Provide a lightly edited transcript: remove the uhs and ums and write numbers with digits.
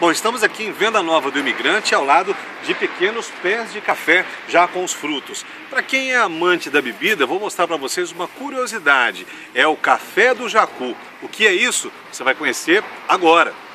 Bom, estamos aqui em Venda Nova do Imigrante, ao lado de pequenos pés de café já com os frutos. Para quem é amante da bebida, vou mostrar para vocês uma curiosidade. É o Café do Jacu. O que é isso? Você vai conhecer agora.